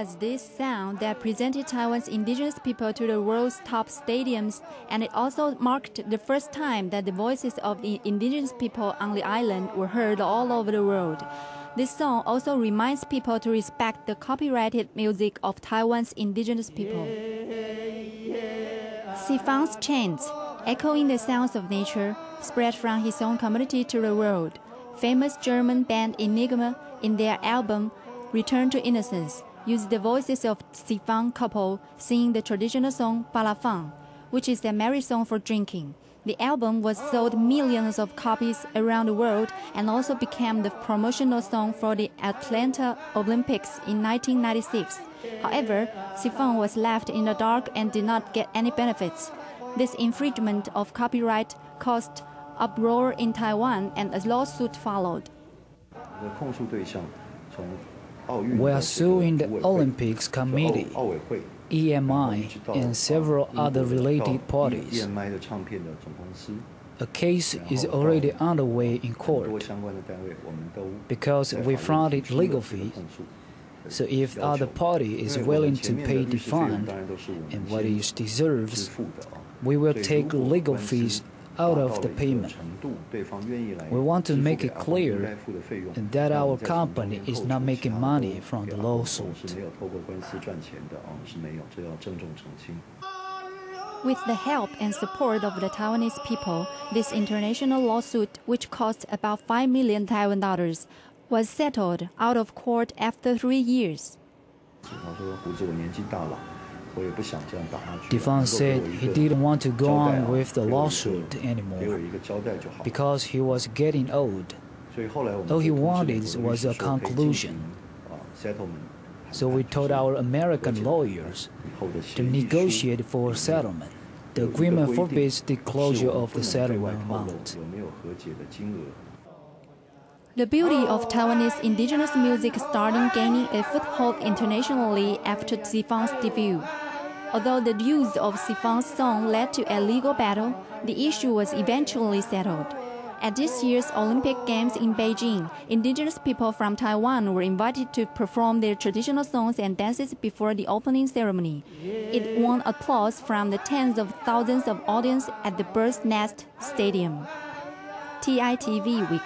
was this sound that presented Taiwan's indigenous people to the world's top stadiums, and it also marked the first time that the voices of the indigenous people on the island were heard all over the world. This song also reminds people to respect the copyrighted music of Taiwan's indigenous people. Sifang's chants, echoing the sounds of nature, spread from his own community to the world. Famous German band Enigma, in their album Return to Innocence, used the voices of Difang couple singing the traditional song Palafang, which is a marriage song for drinking. The album was sold millions of copies around the world and also became the promotional song for the Atlanta Olympics in 1996. However, Difang was left in the dark and did not get any benefits. This infringement of copyright caused uproar in Taiwan, and a lawsuit followed. We are suing the Olympics Committee, EMI, and several other related parties. A case is already underway in court because we fronted legal fees. So if the other party is willing to pay the fine and what it deserves, we will take legal fees out of the payment. We want to make it clear that our company is not making money from the lawsuit. With the help and support of the Taiwanese people, this international lawsuit, which cost about 5 million Taiwan dollars, was settled out of court after 3 years. Difang said he didn't want to go on with the lawsuit anymore because he was getting old. All he wanted was a conclusion. So we told our American lawyers to negotiate for a settlement. The agreement forbids the closure of the settlement amount. The beauty of Taiwanese indigenous music started gaining a foothold internationally after Difang's debut. Although the use of Difang's song led to a legal battle, the issue was eventually settled. At this year's Olympic Games in Beijing, indigenous people from Taiwan were invited to perform their traditional songs and dances before the opening ceremony. It won applause from the tens of thousands of audience at the Bird's Nest Stadium. TITV Weekly.